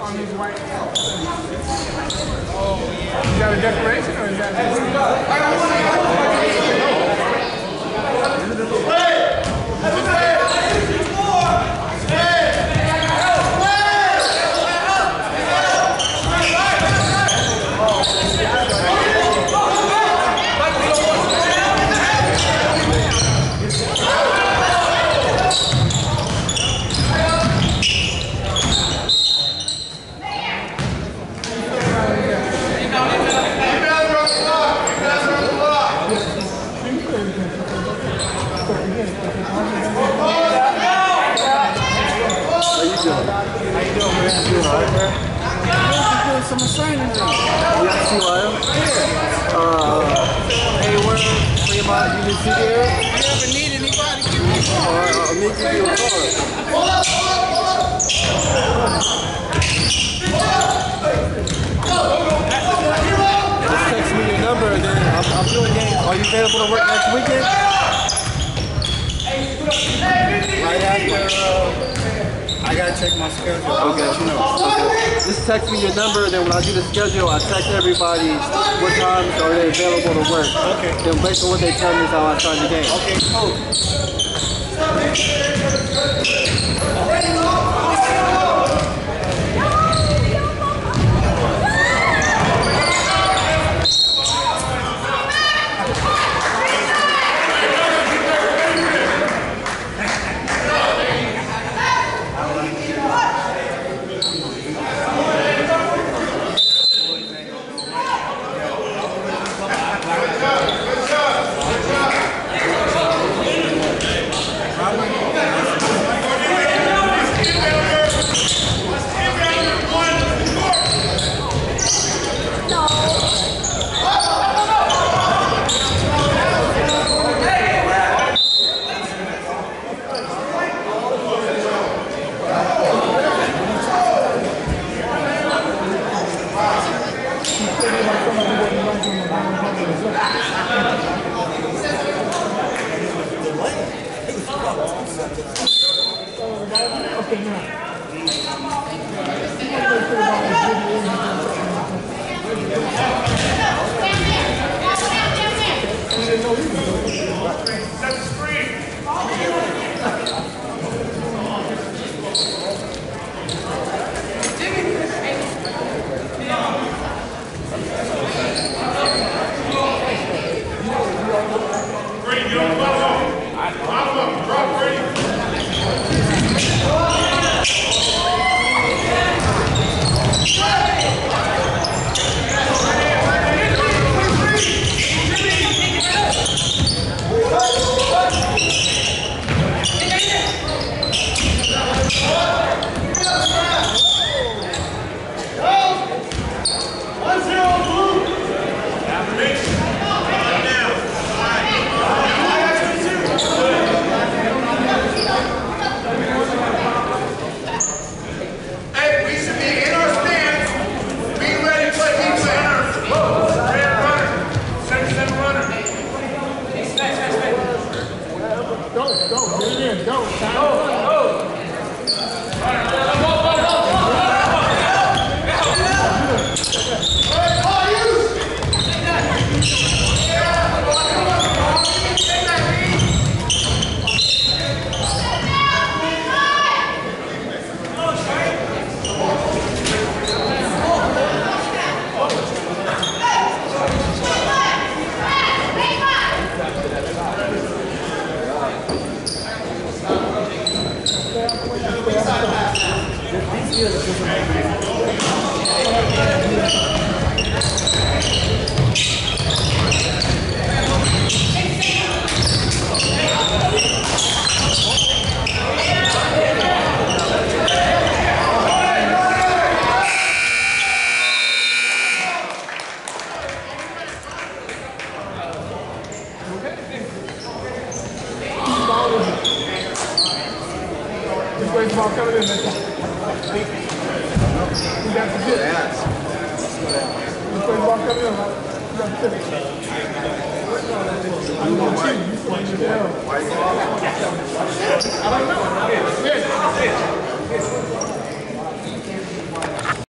on his right. Oh, yeah. Is that a decoration or is that a decoration? Hey! Hey! Text me your number, then when I do the schedule, I text everybody what times are they available to work. Okay. Then based on what they tell me is how I start the game. Okay, cool. I don't know.